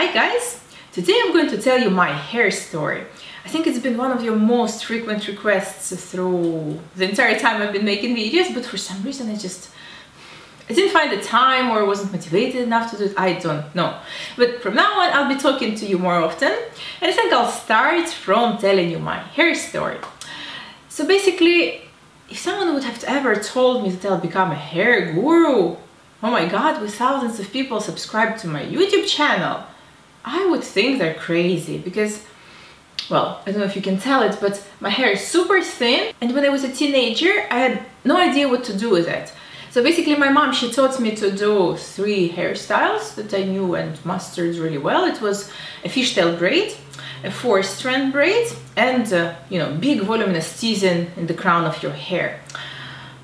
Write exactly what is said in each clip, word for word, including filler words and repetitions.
Hi guys! Today I'm going to tell you my hair story. I think it's been one of your most frequent requests through the entire time I've been making videos, but for some reason I just I didn't find the time or wasn't motivated enough to do it. I don't know. But from now on I'll be talking to you more often, and I think I'll start from telling you my hair story. So basically, if someone would have ever told me that I'll become a hair guru, oh my god, with thousands of people subscribed to my YouTube channel, I would think they're crazy because, well, I don't know if you can tell it, but my hair is super thin, and when I was a teenager, I had no idea what to do with it. So basically my mom, she taught me to do three hairstyles that I knew and mastered really well. It was a fishtail braid, a four-strand braid, and, uh, you know, big voluminous teasing in the crown of your hair.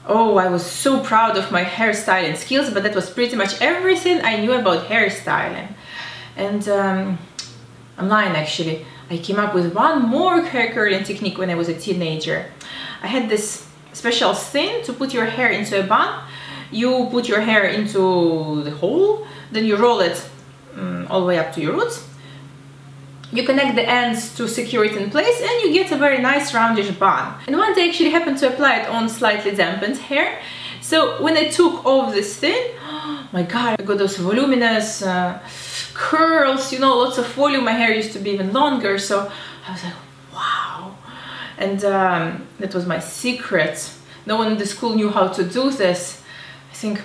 Oh, I was so proud of my hairstyling skills, but that was pretty much everything I knew about hairstyling. And um, I'm lying actually, I came up with one more hair curling technique when I was a teenager. I had this special thing to put your hair into a bun. You put your hair into the hole, then you roll it um, all the way up to your roots. You connect the ends to secure it in place and you get a very nice roundish bun. And one day I actually happened to apply it on slightly dampened hair. So when I took off this thing, oh my god, I got those voluminous uh, curls, you know, lots of volume. My hair used to be even longer, so I was like, wow. And um, that was my secret. No one in the school knew how to do this. I think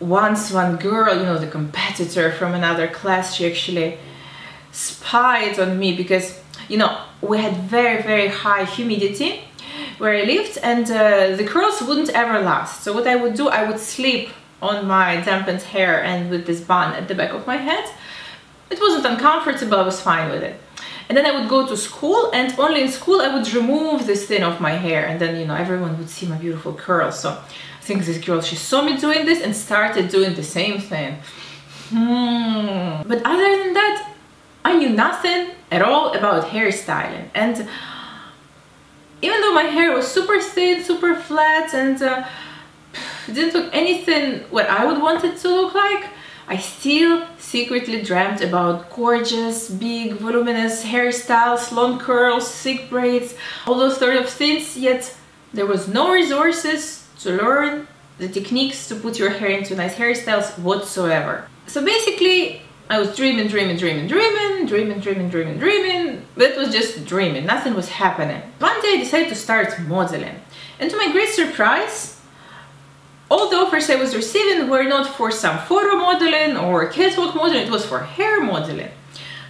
once one girl, you know, the competitor from another class, she actually spied on me because, you know, we had very very high humidity where I lived, and uh, the curls wouldn't ever last. So what I would do, I would sleep on my dampened hair and with this bun at the back of my head. It wasn't uncomfortable, I was fine with it. And then I would go to school, and only in school I would remove this thing off my hair, and then, you know, everyone would see my beautiful curls. So I think this girl, she saw me doing this and started doing the same thing. Hmm. But other than that, I knew nothing at all about hairstyling, and even though my hair was super thin, super flat, and uh, didn't look anything what I would want it to look like, I still secretly dreamt about gorgeous, big, voluminous hairstyles, long curls, thick braids, all those sort of things, yet there was no resources to learn the techniques to put your hair into nice hairstyles whatsoever. So basically, I was dreaming, dreaming, dreaming, dreaming, dreaming, dreaming, dreaming, dreaming. That was just dreaming, nothing was happening. One day I decided to start modeling. And to my great surprise, all the offers I was receiving were not for some photo modeling or catwalk modeling, it was for hair modeling.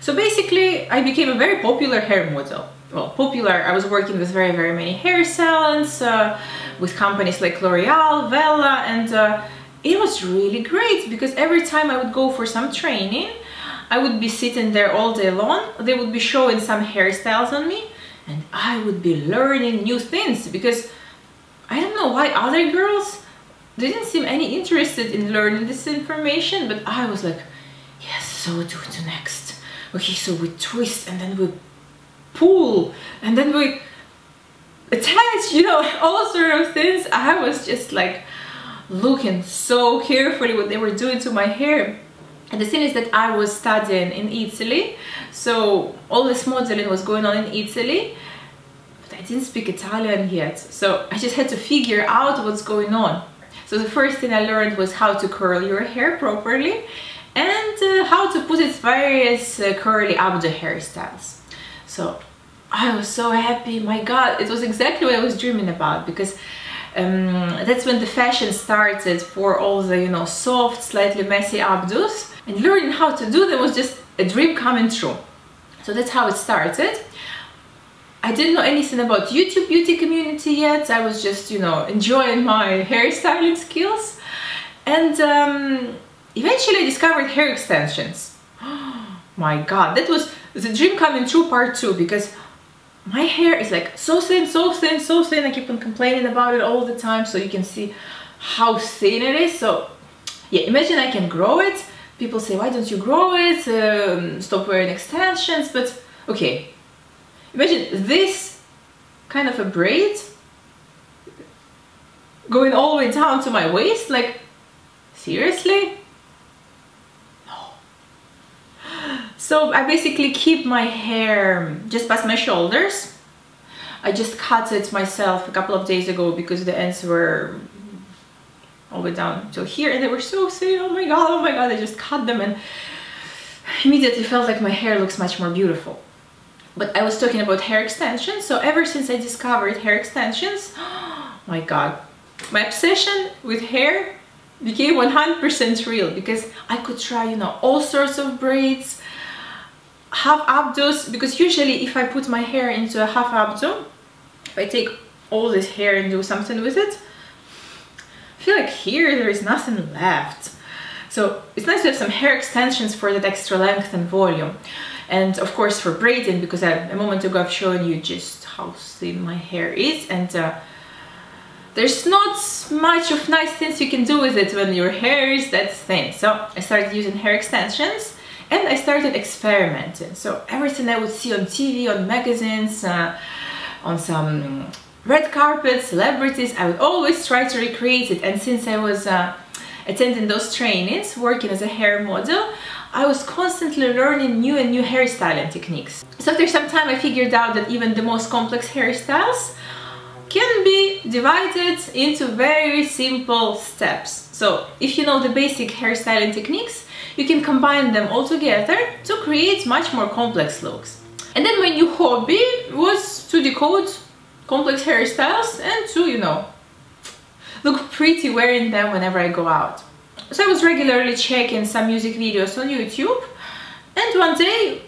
So basically, I became a very popular hair model. Well, popular, I was working with very, very many hair salons, uh, with companies like L'Oreal, Vela, and uh, it was really great because every time I would go for some training, I would be sitting there all day long, they would be showing some hairstyles on me, and I would be learning new things because I don't know why other girls didn't seem any interested in learning this information, but I was like, yes, so what do we do next? Okay, so we twist and then we pull and then we attach, you know, all sort of things. I was just like looking so carefully what they were doing to my hair. And the thing is that I was studying in Italy, so all this modeling was going on in Italy, but I didn't speak Italian yet, so I just had to figure out what's going on. So the first thing I learned was how to curl your hair properly and uh, how to put its various uh, curly abdo hairstyles. So I was so happy, my god, it was exactly what I was dreaming about, because Um, that's when the fashion started for all the, you know, soft, slightly messy abdos, and learning how to do them was just a dream coming true. So that's how it started. I didn't know anything about YouTube beauty community yet. I was just, you know, enjoying my hairstyling skills, and um, eventually I discovered hair extensions. Oh my god, that was the dream coming true part two, because my hair is like so thin, so thin, so thin. I keep on complaining about it all the time, so you can see how thin it is. So yeah, imagine I can grow it. People say, why don't you grow it? Um, stop wearing extensions. But okay, imagine this kind of a braid going all the way down to my waist. Like, seriously? No. So I basically keep my hair just past my shoulders. I just cut it myself a couple of days ago because the ends were all the way down till here and they were so thin. Oh my god, oh my god, I just cut them and immediately felt like my hair looks much more beautiful. But I was talking about hair extensions, so ever since I discovered hair extensions, oh my god, my obsession with hair became one hundred percent real, because I could try, you know, all sorts of braids, half abdos, because usually if I put my hair into a half abdo, if I take all this hair and do something with it, I feel like here there is nothing left. So it's nice to have some hair extensions for that extra length and volume. And of course for braiding, because I, a moment ago I've shown you just how thin my hair is, and uh, there's not much of nice things you can do with it when your hair is that thin. So I started using hair extensions and I started experimenting. So everything I would see on T V, on magazines, uh, on some red carpet, celebrities, I would always try to recreate it. And since I was uh, attending those trainings, working as a hair model, I was constantly learning new and new hairstyling techniques. So after some time I figured out that even the most complex hairstyles can be divided into very simple steps. So if you know the basic hairstyling techniques, you can combine them all together to create much more complex looks. And then my new hobby was to decode complex hairstyles and to, you know, look pretty wearing them whenever I go out. So I was regularly checking some music videos on YouTube, and one day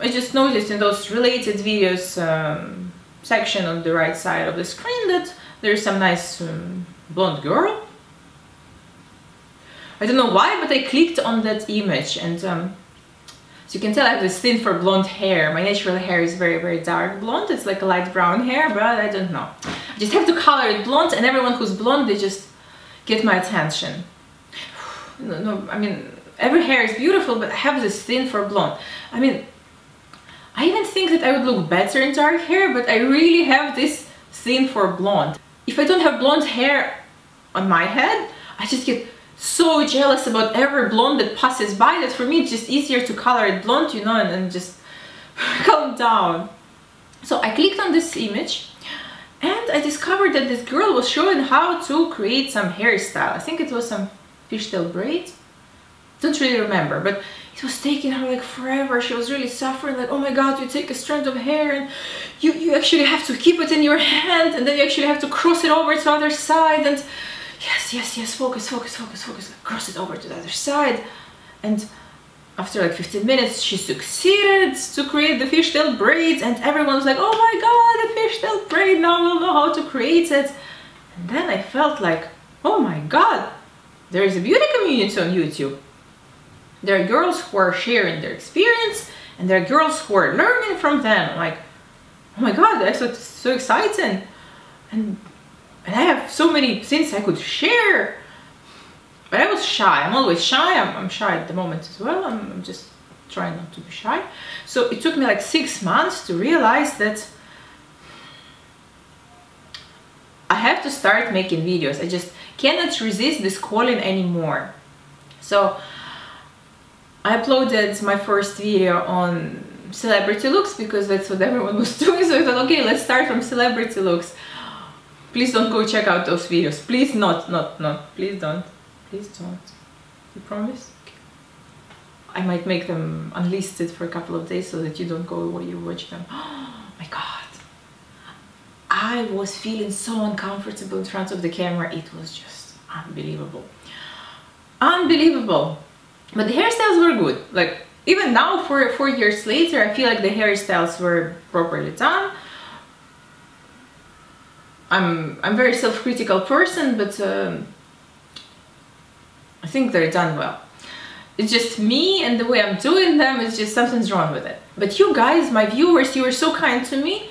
I just noticed in those related videos um, section on the right side of the screen that there's some nice um, blonde girl. I don't know why, but I clicked on that image, and um, as you can tell, I have this thing for blonde hair. My natural hair is very very dark blonde. It's like a light brown hair, but I don't know, I just have to color it blonde, and everyone who's blonde, they just get my attention. no, no, I mean, every hair is beautiful, but I have this thing for blonde. I mean, I even think that I would look better in dark hair, but I really have this thing for blonde. If I don't have blonde hair on my head, I just get so jealous about every blonde that passes by, that for me it's just easier to color it blonde, you know, and, and just calm down. So I clicked on this image and I discovered that this girl was showing how to create some hairstyle. I think it was some fishtail braid. Don't really remember, but it was taking her like forever. She was really suffering, like, oh my god, you take a strand of hair and you, you actually have to keep it in your hand, and then you actually have to cross it over to the other side, and yes, yes, yes, focus, focus, focus, focus, like, cross it over to the other side. And after like fifteen minutes, she succeeded to create the fishtail braids, and everyone was like, oh my god, the fishtail braid, now we'll know how to create it. And then I felt like, oh my god, there is a beauty community on YouTube. There are girls who are sharing their experience, and there are girls who are learning from them. Like, oh my god, that's so, so exciting, and, and I have so many things I could share. But I was shy. I'm always shy. I'm, I'm shy at the moment as well. I'm, I'm just trying not to be shy. So it took me like six months to realize that I have to start making videos. I just cannot resist this calling anymore. So I uploaded my first video on celebrity looks, because that's what everyone was doing, so I thought, okay, let's start from celebrity looks. Please don't go check out those videos. Please not, not, not. Please don't. Please don't. You promise? Okay. I might make them unlisted for a couple of days so that you don't go while you watch them. Oh my god. I was feeling so uncomfortable in front of the camera. It was just unbelievable. Unbelievable. But the hairstyles were good. Like, even now, four, four years later, I feel like the hairstyles were properly done. I'm I'm a very self-critical person, but um, I think they're done well. It's just me and the way I'm doing them, it's just something's wrong with it. But you guys, my viewers, you were so kind to me.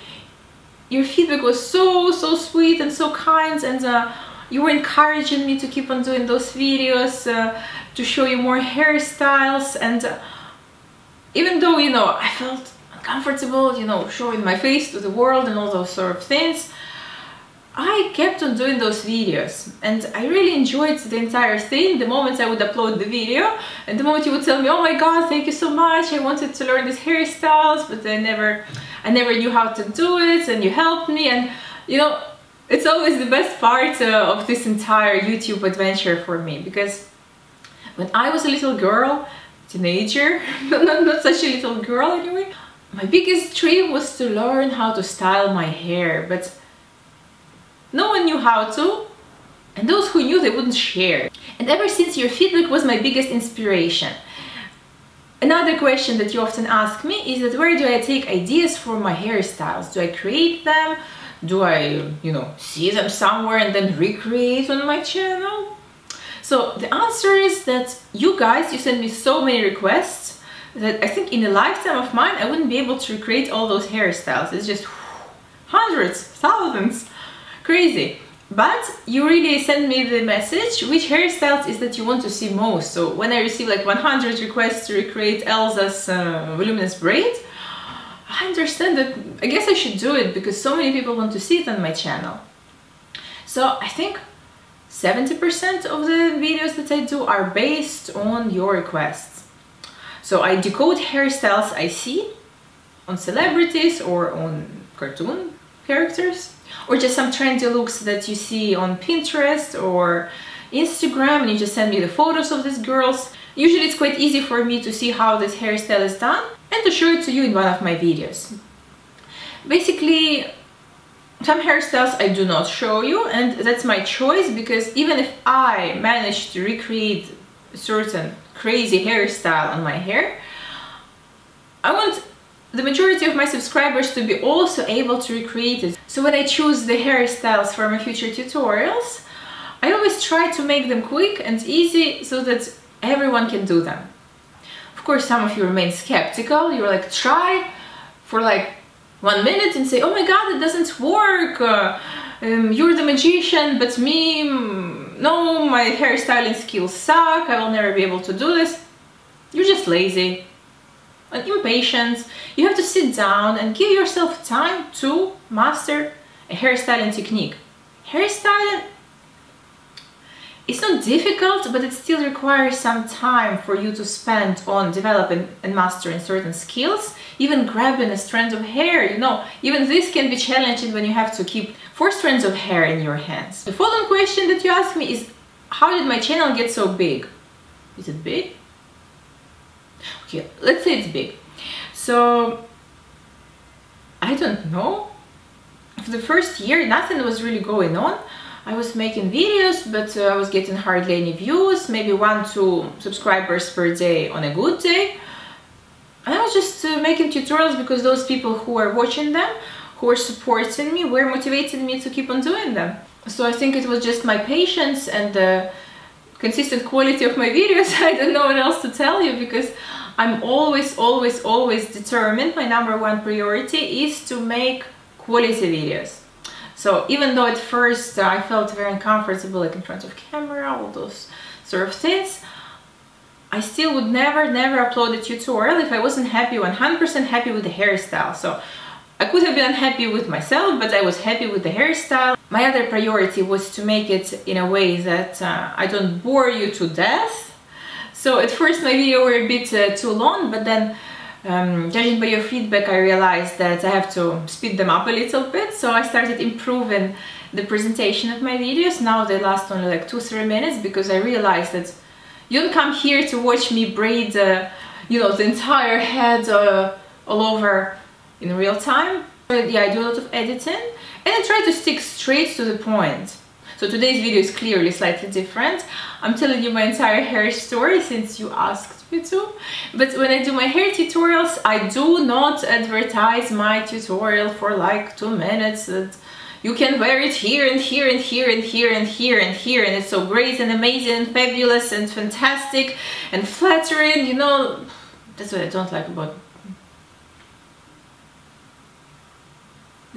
Your feedback was so, so sweet and so kind, and uh, you were encouraging me to keep on doing those videos, uh, to show you more hairstyles. And uh, even though, you know, I felt uncomfortable, you know, showing my face to the world and all those sort of things, I kept on doing those videos and I really enjoyed the entire thing. The moment I would upload the video and the moment you would tell me, oh my god, thank you so much, I wanted to learn these hairstyles but I never I never knew how to do it, and you helped me. And you know, it's always the best part uh, of this entire YouTube adventure for me, because when I was a little girl, teenager, not, not such a little girl anyway, my biggest dream was to learn how to style my hair, but no one knew how to, and those who knew, they wouldn't share. And ever since, your feedback was my biggest inspiration. Another question that you often ask me is that where do I take ideas for my hairstyles? Do I create them? Do I, you know, see them somewhere and then recreate on my channel? So the answer is that you guys, you send me so many requests that I think in a lifetime of mine, I wouldn't be able to recreate all those hairstyles. It's just hundreds, thousands. Crazy. But you really send me the message, which hairstyles is that you want to see most. So when I receive like one hundred requests to recreate Elsa's uh, voluminous braid, I understand that I guess I should do it because so many people want to see it on my channel. So I think seventy percent of the videos that I do are based on your requests. So I decode hairstyles I see on celebrities or on cartoon characters, or just some trendy looks that you see on Pinterest or Instagram, and you just send me the photos of these girls. Usually it's quite easy for me to see how this hairstyle is done and to show it to you in one of my videos. Basically, some hairstyles I do not show you, and that's my choice, because even if I manage to recreate a certain crazy hairstyle on my hair, I want the majority of my subscribers to be also able to recreate it. So when I choose the hairstyles for my future tutorials, I always try to make them quick and easy so that everyone can do them. Of course, some of you remain skeptical. You're like, try for like one minute and say, oh my god, it doesn't work, uh, um, you're the magician, but me, no, my hairstyling skills suck, I will never be able to do this. You're just lazy and impatient. You have to sit down and give yourself time to master a hairstyling technique. Hairstyling is not difficult, but it still requires some time for you to spend on developing and mastering certain skills, even grabbing a strand of hair, you know, even this can be challenging when you have to keep four strands of hair in your hands. The following question that you ask me is, how did my channel get so big? Is it big? Okay, let's say it's big. So I don't know. For the first year, nothing was really going on. I was making videos, but uh, I was getting hardly any views, maybe one, two subscribers per day on a good day. And I was just uh, making tutorials because those people who are watching them, who are supporting me, were motivating me to keep on doing them. So I think it was just my patience and the consistent quality of my videos. I don't know what else to tell you, because I'm always, always, always determined. My number one priority is to make quality videos. So even though at first I felt very uncomfortable, like in front of camera, all those sort of things, I still would never, never upload a tutorial if I wasn't happy, one hundred percent happy with the hairstyle. So I could have been unhappy with myself, but I was happy with the hairstyle. My other priority was to make it in a way that uh, I don't bore you to death. So at first my videos were a bit uh, too long, but then Um, judging by your feedback, I realized that I have to speed them up a little bit, so I started improving the presentation of my videos. Now they last only like two to three minutes, because I realized that you don't come here to watch me braid uh, you know, the entire head uh, all over in real time. But yeah, I do a lot of editing and I try to stick straight to the point. So today's video is clearly slightly different. I'm telling you my entire hair story since you asked me to. But when I do my hair tutorials, I do not advertise my tutorial for like two minutes. That you can wear it here and here and here and here and here and here and it's so great and amazing and fabulous and fantastic and flattering, you know. That's what I don't like about it.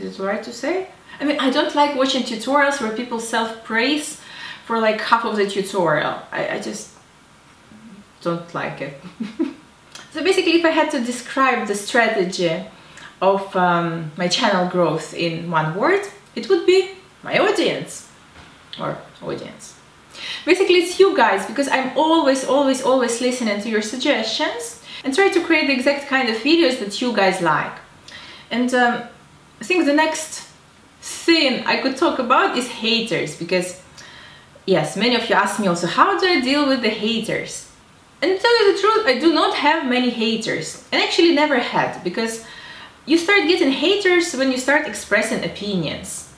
Is it right to say? I mean, I don't like watching tutorials where people self-praise for like half of the tutorial. I, I just don't like it. So basically, if I had to describe the strategy of um, my channel growth in one word, it would be my audience or audience. Basically, it's you guys, because I'm always, always, always listening to your suggestions and try to create the exact kind of videos that you guys like. And um, I think the next thing I could talk about is haters, because yes, many of you ask me also, how do I deal with the haters? And to tell you the truth, I do not have many haters, and actually never had, because you start getting haters when you start expressing opinions.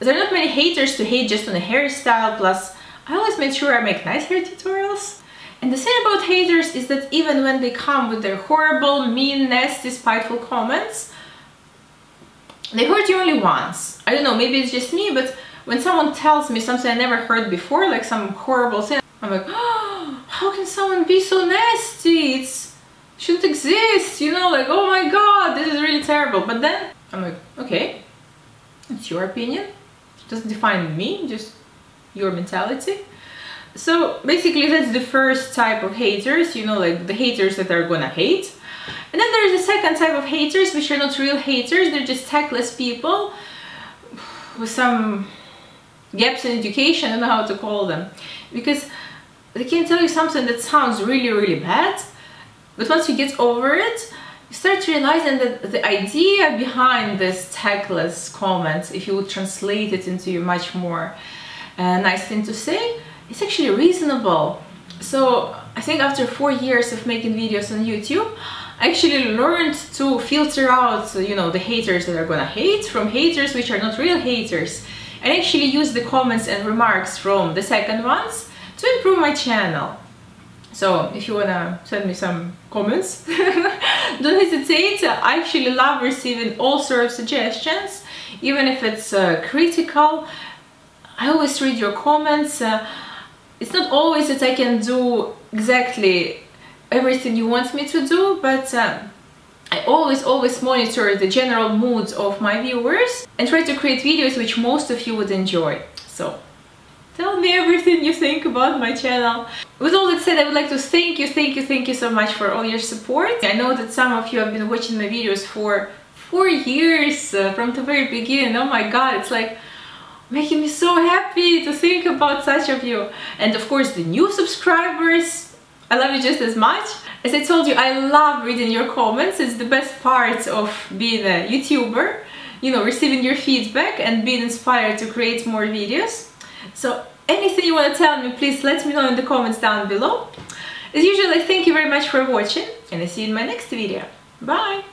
There are not many haters to hate just on a hairstyle, plus I always make sure I make nice hair tutorials. And the thing about haters is that even when they come with their horrible, mean, nasty, spiteful comments, they hurt you only once. I don't know, maybe it's just me, but when someone tells me something I never heard before, like some horrible thing, I'm like, oh, how can someone be so nasty? It shouldn't exist, you know, like, oh my god, this is really terrible. But then I'm like, okay, it's your opinion. It doesn't define me, just your mentality. So basically that's the first type of haters, you know, like the haters that are gonna hate. And then there's the second type of haters, which are not real haters, they're just tactless people with some gaps in education, I don't know how to call them. Because they can tell you something that sounds really, really bad, but once you get over it, you start realizing that the idea behind this tactless comment, if you would translate it into a much more uh, nice thing to say, it's actually reasonable. So I think after four years of making videos on YouTube, I actually learned to filter out, you know, the haters that are gonna hate from haters which are not real haters, and actually use the comments and remarks from the second ones to improve my channel. So if you wanna send me some comments, don't hesitate. I actually love receiving all sorts of suggestions, even if it's uh, critical. I always read your comments. Uh, it's not always that I can do exactly everything you want me to do, but uh, I always always monitor the general moods of my viewers and try to create videos which most of you would enjoy. So tell me everything you think about my channel. With all that said, I would like to thank you, thank you, thank you so much for all your support. I know that some of you have been watching my videos for four years uh, from the very beginning. Oh my god, it's like making me so happy to think about such of you. And of course the new subscribers, I love you just as much. As I told you, I love reading your comments. It's the best part of being a YouTuber, you know, receiving your feedback and being inspired to create more videos. So anything you want to tell me, please let me know in the comments down below. As usual, I thank you very much for watching, and I see you in my next video. Bye!